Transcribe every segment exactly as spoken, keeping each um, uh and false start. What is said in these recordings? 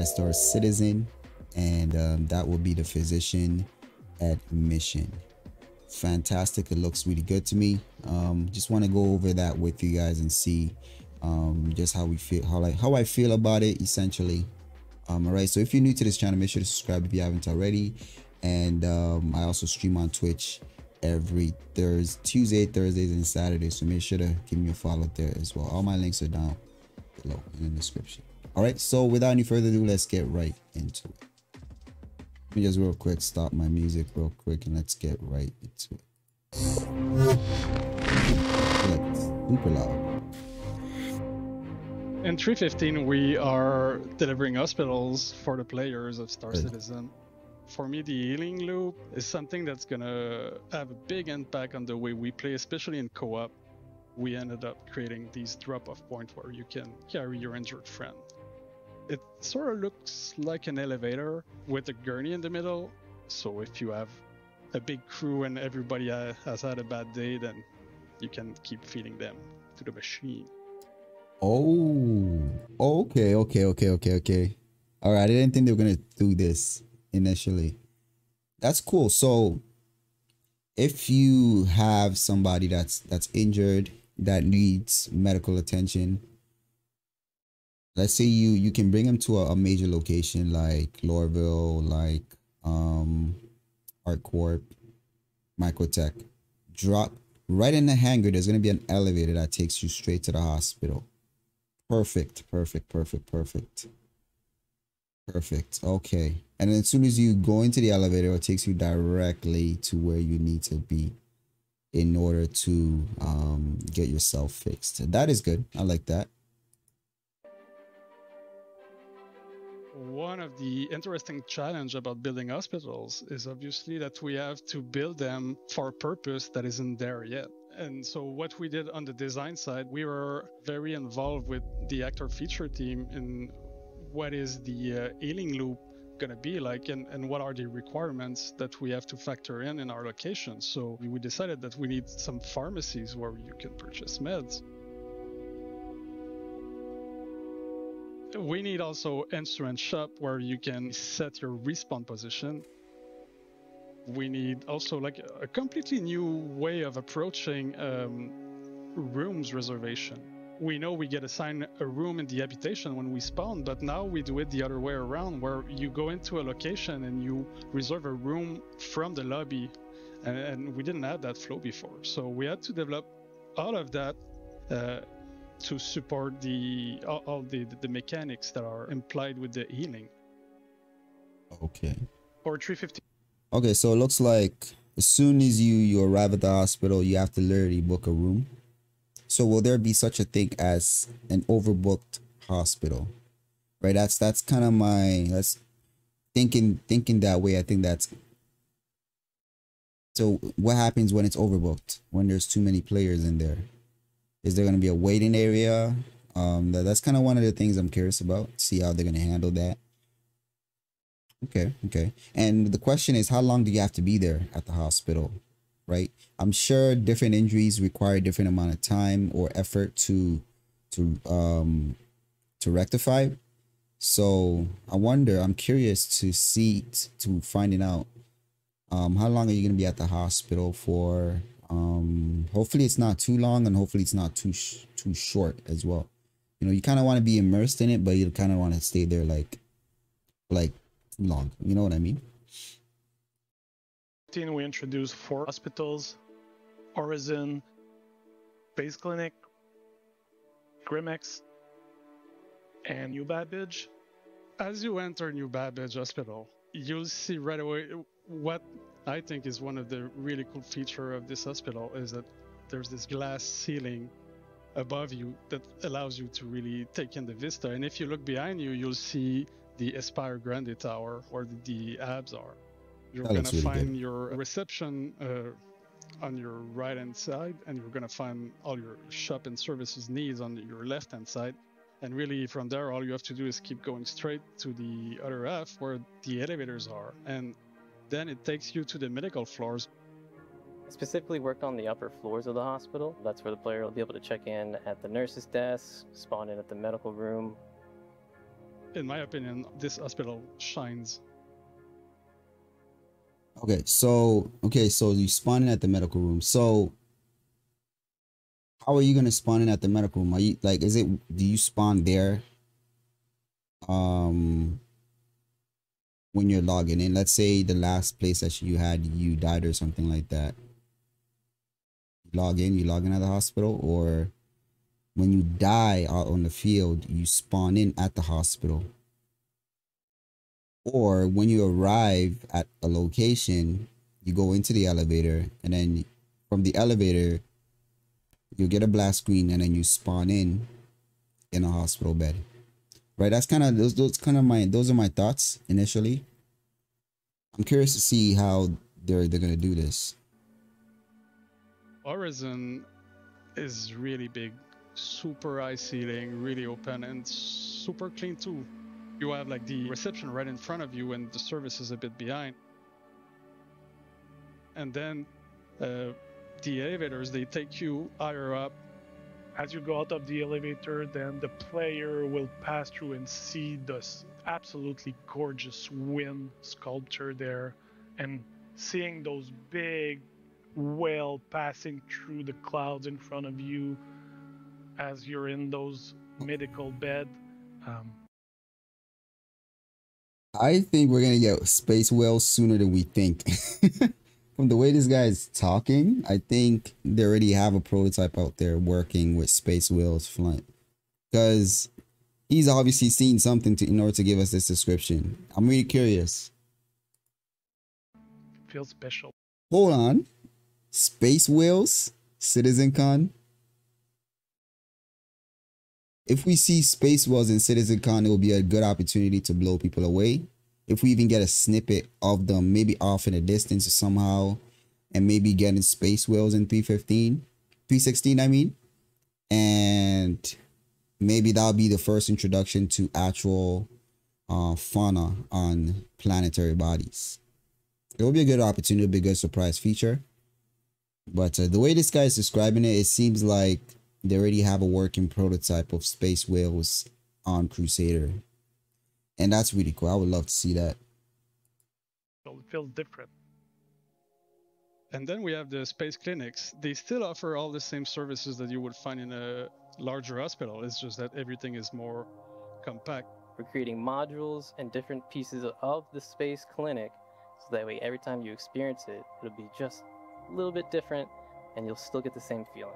at Star Citizen, and um, that will be the physician admission. Fantastic, it looks really good to me. Um, just want to go over that with you guys and see um, just how we feel, how like how I feel about it essentially. Um, all right, so if you're new to this channel, make sure to subscribe if you haven't already. And um, I also stream on Twitch every Thursday, Tuesday, Thursdays, and Saturdays. So make sure to give me a follow there as well. All my links are down below in the description. All right, so without any further ado, let's get right into it. Let me just real quick stop my music real quick and let's get right into it. It's super loud. In three fifteen, we are delivering hospitals for the players of Star right. Citizen. For me, the healing loop is something that's gonna have a big impact on the way we play, especially in co-op. We ended up creating these drop-off points where you can carry your injured friend. It sort of looks like an elevator with a gurney in the middle. So if you have a big crew and everybody has had a bad day, then you can keep feeding them to the machine. Oh, okay, okay, okay, okay, okay. All right, I didn't think they were gonna do this initially. That's cool. So if you have somebody that's that's injured that needs medical attention, let's say you you can bring them to a, a major location like Lorville, like um ArcCorp, Microtech. Drop right in the hangar, there's going to be an elevator that takes you straight to the hospital. Perfect, perfect, perfect, perfect. Perfect. Okay. And then as soon as you go into the elevator, it takes you directly to where you need to be in order to um, get yourself fixed. That is good. I like that. One of the interesting challenges about building hospitals is obviously that we have to build them for a purpose that isn't there yet. And so what we did on the design side, we were very involved with the actor feature team in what is the uh, healing loop going to be like, and, and what are the requirements that we have to factor in in our location. So we decided that we need some pharmacies where you can purchase meds. We need also instrument shop where you can set your respawn position. We need also like a completely new way of approaching um, rooms reservation. We know we get assigned a room in the habitation when we spawn, but now we do it the other way around, where you go into a location and you reserve a room from the lobby, and, and we didn't have that flow before. So we had to develop all of that uh, to support the all, all the, the mechanics that are implied with the healing. Okay. Or three fifty. Okay, so it looks like as soon as you, you arrive at the hospital, you have to literally book a room. So will there be such a thing as an overbooked hospital? Right, that's that's kind of my that's thinking thinking that way. I think that's so what happens when it's overbooked, when there's too many players in there? Is there going to be a waiting area? Um that, that's kind of one of the things I'm curious about, see how they're going to handle that. Okay, okay. And the question is, how long do you have to be there at the hospital? Right, I'm sure different injuries require a different amount of time or effort to to um to rectify. So I wonder, I'm curious to see to finding out um how long are you going to be at the hospital for. Um hopefully it's not too long, and hopefully it's not too sh too short as well. You know, you kind of want to be immersed in it, but you kind of want to stay there like like long, you know what I mean? We introduced four hospitals: Orison, Base Clinic, GrimHex, and New Babbage. As you enter New Babbage Hospital, you'll see right away what I think is one of the really cool features of this hospital is that there's this glass ceiling above you that allows you to really take in the vista. And if you look behind you, you'll see the Aspire Grand Tower, where the A B S are. You're going to really find good. Your reception uh, on your right-hand side, and you're going to find all your shop and services needs on your left-hand side. And really, from there, all you have to do is keep going straight to the other half where the elevators are. And then it takes you to the medical floors. I specifically worked on the upper floors of the hospital. That's where the player will be able to check in at the nurse's desk, spawn in at the medical room. in my opinion, this hospital shines. Okay, so okay, so you spawn in at the medical room. So how are you gonna spawn in at the medical room? Are you like, is it, do you spawn there? Um, when you're logging in, let's say the last place that you had, you died or something like that. You log in, you log in at the hospital, or when you die out on the field, you spawn in at the hospital. Or when you arrive at a location, you go into the elevator, and then from the elevator, you get a blast screen, and then you spawn in in a hospital bed. Right? That's kind of those. Those kind of my. Those are my thoughts initially. I'm curious to see how they're they're gonna do this. Horizon is really big, super high ceiling, really open, and super clean too. You have like the reception right in front of you and the service is a bit behind. And then uh, the elevators, they take you higher up. As you go out of the elevator, then the player will pass through and see this absolutely gorgeous wind sculpture there. And seeing those big whale passing through the clouds in front of you as you're in those medical bed. Um, I think we're gonna get space whales sooner than we think. From the way this guy is talking, I think they already have a prototype out there working with space whales flying, because he's obviously seen something to, in order to give us this description. I'm really curious. Feels special. Hold on, space whales, CitizenCon. If we see space whales in CitizenCon, it will be a good opportunity to blow people away. If we even get a snippet of them, maybe off in a distance or somehow, and maybe getting space whales in three fifteen, three sixteen, I mean. And maybe that'll be the first introduction to actual uh, fauna on planetary bodies. It will be a good opportunity, it'll be a good surprise feature. But uh, the way this guy is describing it, it seems like they already have a working prototype of space whales on Crusader. And that's really cool. I would love to see that. Well, it feels different. And then we have the space clinics. They still offer all the same services that you would find in a larger hospital. It's just that everything is more compact. We're creating modules and different pieces of the space clinic. So that way, every time you experience it, it'll be just a little bit different and you'll still get the same feeling.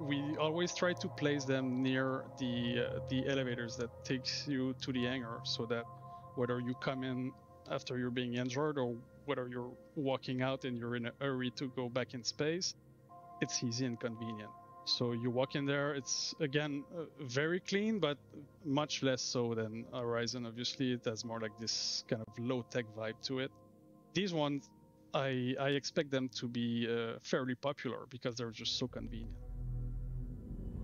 We always try to place them near the uh, the elevators that takes you to the hangar, so that whether you come in after you're being injured or whether you're walking out and you're in a hurry to go back in space, it's easy and convenient. So you walk in there, it's again uh, very clean, but much less so than Horizon. Obviously, it has more like this kind of low-tech vibe to it. These ones, I, I expect them to be uh, fairly popular because they're just so convenient.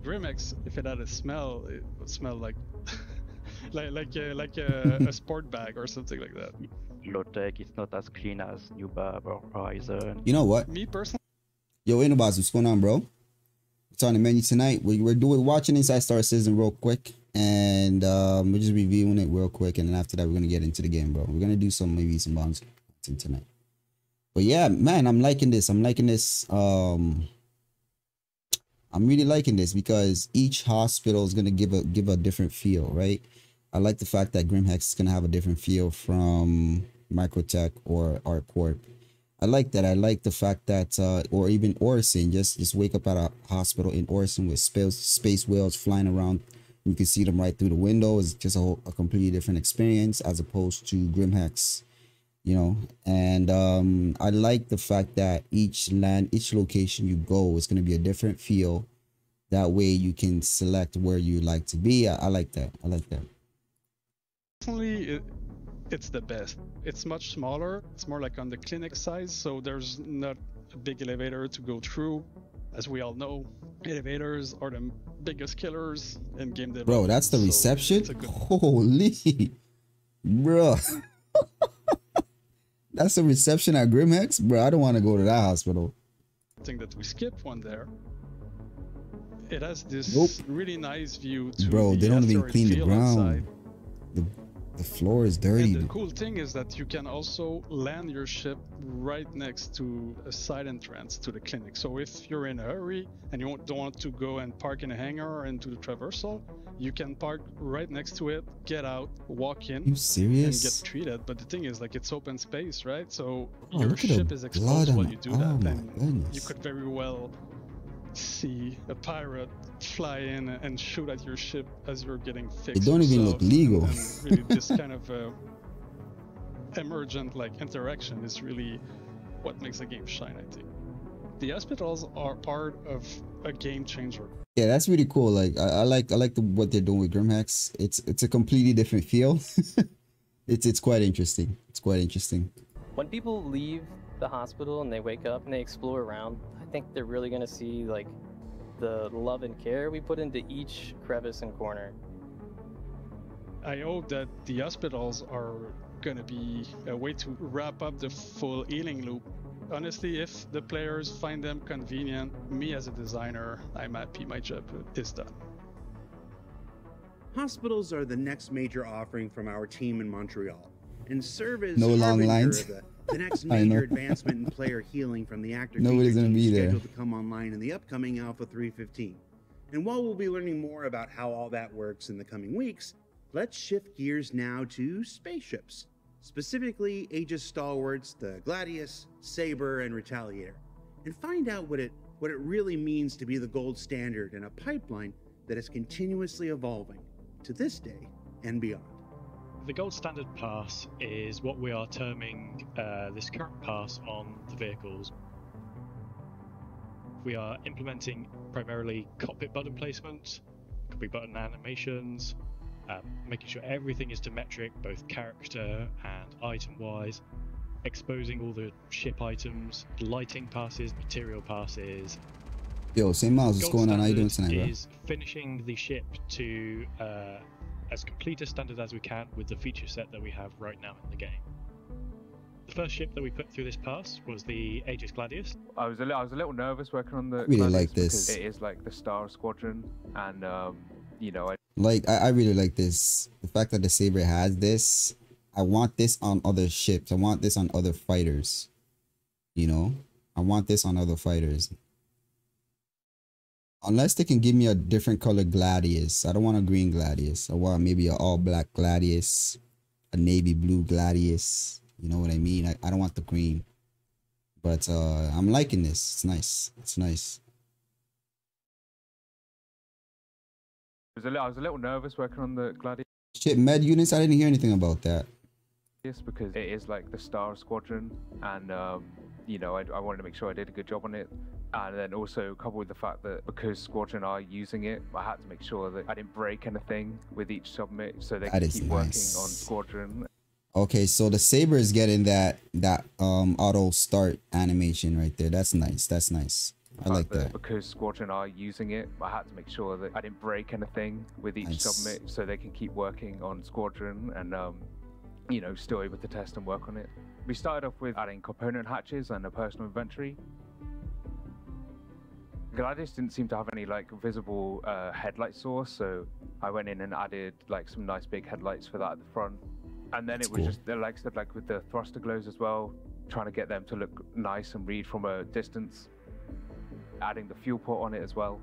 GrimHex, if it had a smell, it would smell like like like a, like a, a sport bag or something like that. Lotech is not as clean as New Babbage or Horizon. You know what? Me personally. Yo, Inobaz, what's going on, bro? It's on the menu tonight. We we're doing watching Inside Star Citizen real quick, and um, we're just reviewing it real quick, and then after that we're gonna get into the game, bro. We're gonna do some maybe some bonds tonight. But yeah, man, I'm liking this. I'm liking this. Um. I'm really liking this because each hospital is gonna give a give a different feel, right? I like the fact that GrimHex is gonna have a different feel from Microtech or ArcCorp. I like that. I like the fact that, uh, or even Orison, just just wake up at a hospital in Orison with space space whales flying around. You can see them right through the window. It's just a whole, a completely different experience as opposed to GrimHex, you know. And um I like the fact that each land each location you go is going to be a different feel, that way you can select where you like to be. I, I like that. I like that personally. It, it's the best. It's much smaller, it's more like on the clinic size, so there's not a big elevator to go through. As we all know, elevators are the biggest killers in game development. Bro, that's the so reception. Holy bro. That's a reception at GrimHex? Bro, I don't want to go to that hospital. I think that we skipped one there. It has this nope. really nice view to Bro, the they don't even clean the ground. The, the floor is dirty. And the cool thing is that you can also land your ship right next to a side entrance to the clinic. So if you're in a hurry and you don't want to go and park in a hangar or into the traversal, you can park right next to it, get out, walk in, you serious? and get treated. But the thing is, like, it's open space, right? So oh, your ship is exposed while you do that. And you could very well see a pirate fly in and shoot at your ship as you're getting fixed. It don't even look legal. And really, this kind of uh, emergent like interaction is really what makes a game shine, I think. The hospitals are part of a game changer. Yeah, that's really cool. Like I, I like I like the, what they're doing with GrimHex. It's it's a completely different feel. it's it's quite interesting. It's quite interesting. When people leave the hospital and they wake up and they explore around, I think they're really going to see like the love and care we put into each crevice and corner. I hope that the hospitals are going to be a way to wrap up the full healing loop. Honestly, if the players find them convenient, me as a designer, I'm happy my job is done. Hospitals are the next major offering from our team in Montreal and serve as no long lines. The next major advancement in player healing from the actor Nobody's gonna be there. scheduled to come online in the upcoming Alpha three fifteen. And while we'll be learning more about how all that works in the coming weeks, let's shift gears now to spaceships. Specifically, Aegis stalwarts, the Gladius, Sabre, and Retaliator. And find out what it, what it really means to be the gold standard in a pipeline that is continuously evolving to this day and beyond. The gold standard pass is what we are terming uh, this current pass on the vehicles. We are implementing primarily cockpit button placement, could be button animations, um, making sure everything is symmetric, both character and item-wise, exposing all the ship items, lighting passes, material passes. Yo, Saint Miles, what's going on? How you doing tonight, bro? Is finishing the ship to uh, as complete a standard as we can with the feature set that we have right now in the game. The first ship that we put through this pass was the Aegis Gladius. I was a little, I was a little nervous working on the I really Gladius like this. It is like the Star Squadron, and um, you know. I like I, I really like this. The fact that the Sabre has this, I want this on other ships. I want this on other fighters. You know, I want this on other fighters. Unless they can give me a different color Gladius. I don't want a green Gladius. I want maybe an all-black Gladius, a navy blue Gladius. You know what I mean? I, I don't want the green. But uh, I'm liking this. It's nice. It's nice. I was a little, I was a little nervous working on the Gladius. Shit, med units? I didn't hear anything about that. Yes, because it is like the Star Squadron, and um, you know, I, I wanted to make sure I did a good job on it. And then also coupled with the fact that because Squadron are using it, I had to make sure that I didn't break anything with each submit, so they could keep nice. working on Squadron. Okay, so the Sabre is getting that that um auto start animation right there. That's nice. That's nice. I like that. Because Squadron are using it, I had to make sure that I didn't break anything with each nice. submit, so they can keep working on Squadron and um you know, still able to test and work on it. We started off with adding component hatches and a personal inventory. Gladius didn't seem to have any like visible uh, headlight source, so I went in and added like some nice big headlights for that at the front. And then That's it was cool. just the like, like with the thruster glows as well, trying to get them to look nice and read from a distance. Adding the fuel port on it as well.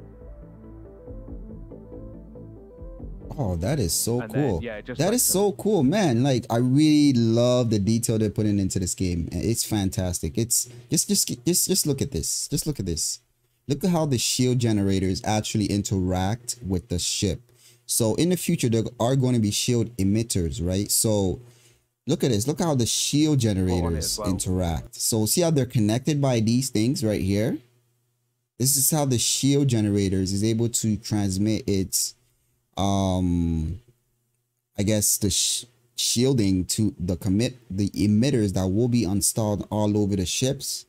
Oh, that is so and cool. Then, yeah, just that like is the... so cool, man. Like, I really love the detail they're putting into this game. It's fantastic. It's just, just, just, just look at this. Just look at this. Look at how the shield generators actually interact with the ship. So in the future, there are going to be shield emitters, right? So look at this. Look how the shield generators well. interact. So see how they're connected by these things right here? This is how the shield generators is able to transmit its, um, I guess, the sh shielding to the commit, the emitters that will be installed all over the ships.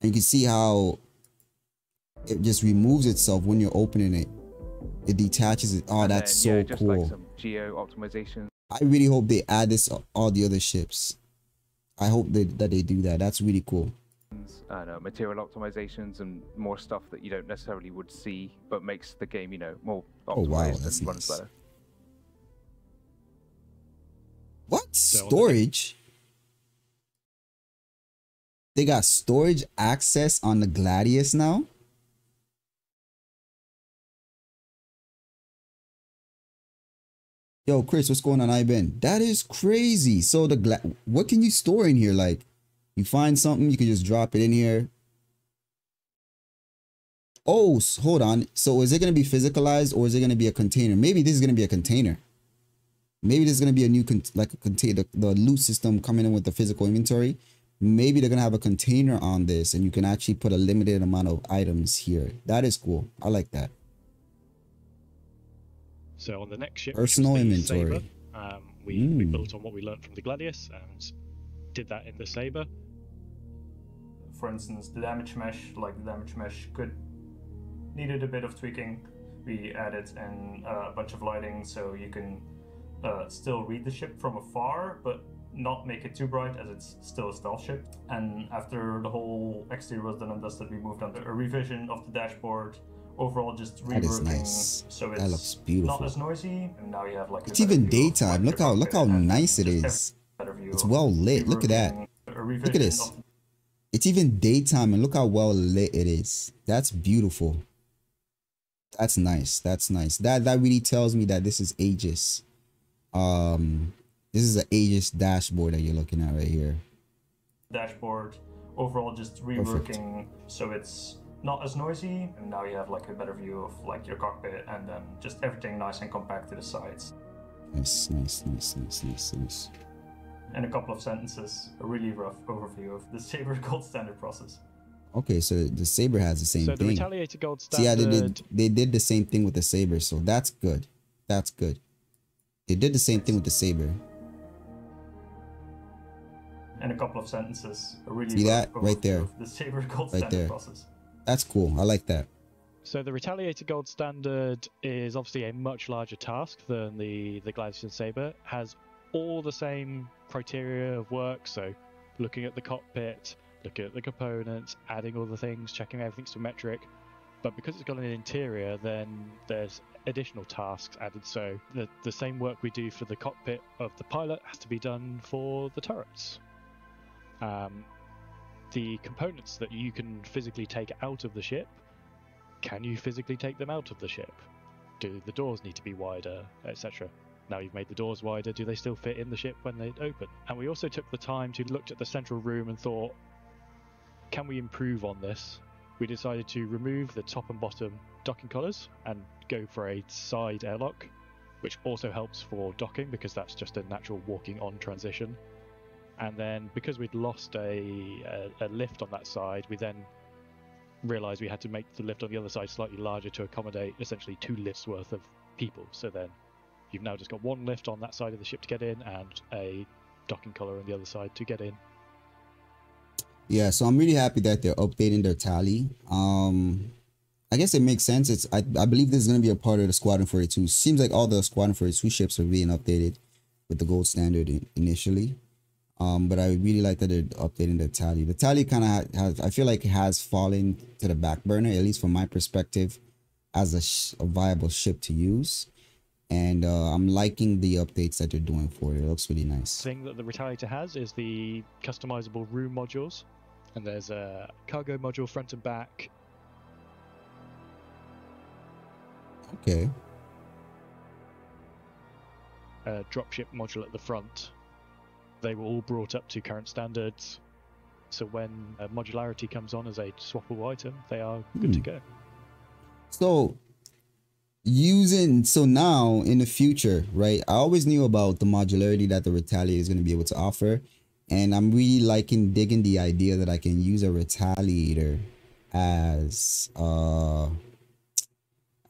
And you can see how it just removes itself when you're opening it. It detaches it. Oh, that's so yeah, just cool. Like some geo optimization. I really hope they add this to all the other ships. I hope they, that they do that. That's really cool. I don't know, material optimizations and more stuff that you don't necessarily would see, but makes the game, you know, more optimized. Oh, wow, that's and runs nice. Better. What? Storage? They got storage access on the Gladius now? Yo, Chris, what's going on? I've been. That is crazy. So the gla what can you store in here? Like, you find something, you can just drop it in here. Oh, hold on. So is it going to be physicalized or is it going to be a container? Maybe this is going to be a container. Maybe there's going to be a new, con like a container, the, the loot system coming in with the physical inventory. Maybe they're going to have a container on this and you can actually put a limited amount of items here. That is cool. I like that. So on the next ship, personal inventory, Sabre, um, we, mm. we built on what we learned from the Gladius and did that in the Sabre. For instance, the damage mesh, like the damage mesh could needed a bit of tweaking. We added in uh, a bunch of lighting so you can uh, still read the ship from afar, but not make it too bright as it's still a stealth ship. And after the whole exterior was done and dusted, we moved on to a revision of the dashboard. Overall, just reworking. That is nice. So it's that looks beautiful. Not as noisy, and now you have like it's even daytime. Look how look how nice it is. It's well lit. Look at that. Look at this. It's even daytime, and look how well lit it is. That's beautiful. That's nice. That's nice. That that really tells me that this is Aegis. Um, this is an Aegis dashboard that you're looking at right here. Dashboard. Overall, just reworking. So it's not as noisy, and now you have like a better view of like your cockpit and um, just everything nice and compact to the sides. Nice, nice, nice, nice, nice, nice. In a couple of sentences, a really rough overview of the Sabre gold standard process. Okay, so the Sabre has the same so thing. So the Retaliator gold standard. See, yeah, they did they did the same thing with the Sabre, so that's good. That's good. They did the same thing with the Sabre. In a couple of sentences, a really See rough that overview right there. Of the Sabre gold right standard there. Process. That's cool. I like that. So the Retaliator Gold Standard is obviously a much larger task than the, the Gladius and Sabre. Has all the same criteria of work. So looking at the cockpit, looking at the components, adding all the things, checking everything's symmetric. But because it's got an interior, then there's additional tasks added. So the, the same work we do for the cockpit of the pilot has to be done for the turrets. Um, The components that you can physically take out of the ship, can you physically take them out of the ship? Do the doors need to be wider, et cetera? Now you've made the doors wider, do they still fit in the ship when they open? And we also took the time to look at the central room and thought, can we improve on this? We decided to remove the top and bottom docking collars and go for a side airlock, which also helps for docking because that's just a natural walking on transition. And then because we'd lost a, a, a lift on that side, we then realized we had to make the lift on the other side slightly larger to accommodate essentially two lifts worth of people. So then you've now just got one lift on that side of the ship to get in and a docking collar on the other side to get in. Yeah, so I'm really happy that they're updating their tally. Um, I guess it makes sense. It's I, I believe this is going to be a part of the Squadron forty-two. Seems like all the Squadron forty-two ships are being updated with the gold standard in, initially. Um, but I really like that they're updating the tally. The tally kind of has, I feel like it has fallen to the back burner, at least from my perspective, as a, sh a viable ship to use. And uh, I'm liking the updates that they're doing for it. It looks really nice. The thing that the Retaliator has is the customizable room modules. And there's a cargo module front and back. Okay. A dropship module at the front. They were all brought up to current standards, so when uh, modularity comes on as a swappable item, they are good mm. to go. So using so now in the future, right? I always knew about the modularity that the Retaliator is going to be able to offer, and I'm really liking digging the idea that I can use a Retaliator as uh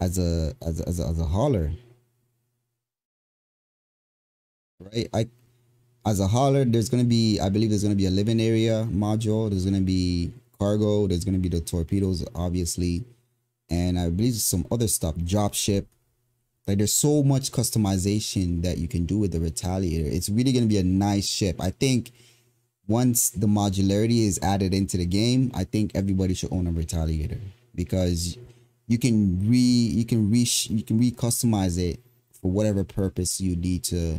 as a as a, as, a, as a hauler, right? I. As a hauler, there's going to be, I believe there's going to be a living area module. There's going to be cargo. There's going to be the torpedoes, obviously. And I believe some other stuff, drop ship. Like there's so much customization that you can do with the Retaliator. It's really going to be a nice ship. I think once the modularity is added into the game, I think everybody should own a Retaliator, because you can re you can re you can re-customize it for whatever purpose you need to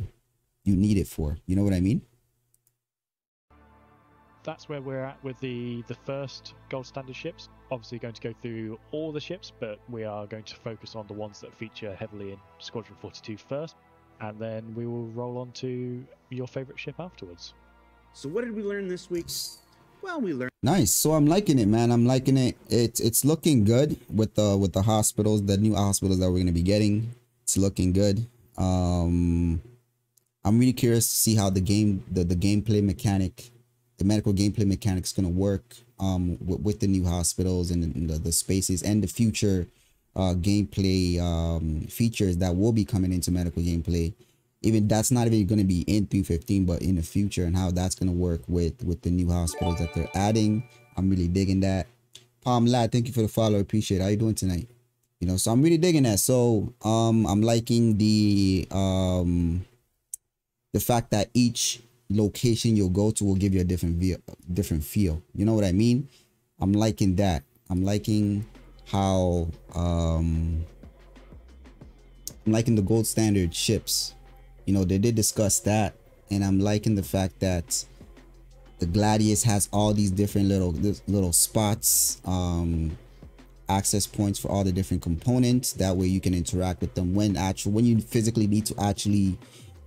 you need it for. You know what I mean? That's where we're at with the the first gold standard ships. Obviously going to go through all the ships, but we are going to focus on the ones that feature heavily in Squadron forty-two first, and then we will roll on to your favorite ship afterwards. So what did we learn this week? Well, we learned nice. So I'm liking it, man. I'm liking it. It's it's looking good with the with the hospitals, the new hospitals that we're gonna be getting. It's looking good. Um, I'm really curious to see how the game the the gameplay mechanic. The medical gameplay mechanics going to work um, with, with the new hospitals and the, the, the spaces and the future uh, gameplay um, features that will be coming into medical gameplay. Even that's not even going to be in three fifteen, but in the future, and how that's going to work with with the new hospitals that they're adding. I'm really digging that. Palm Lad, thank you for the follow. Appreciate it. How you doing tonight? You know, so I'm really digging that. So um, I'm liking the um, the fact that each location you'll go to will give you a different different feel. You know what I mean? I'm liking that. I'm liking how um I'm liking the gold standard ships. You know, they did discuss that, and I'm liking the fact that the Gladius has all these different little little spots, um access points for all the different components. That way you can interact with them when actual when you physically need to actually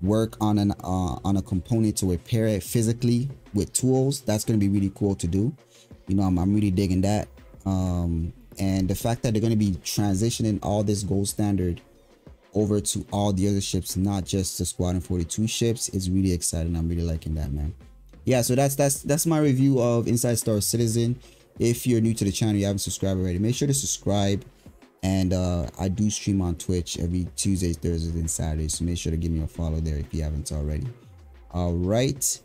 work on an uh, on a component to repair it physically with tools. That's going to be really cool to do. You know, I'm, I'm really digging that. Um, and the fact that they're going to be transitioning all this gold standard over to all the other ships, not just the Squadron forty-two ships, is really exciting. I'm really liking that, man. Yeah, so that's that's that's my review of Inside Star Citizen. If you're new to the channel, you haven't subscribed already, make sure to subscribe. And uh, I do stream on Twitch every Tuesdays, Thursdays, and Saturdays. So make sure to give me a follow there if you haven't already. All right.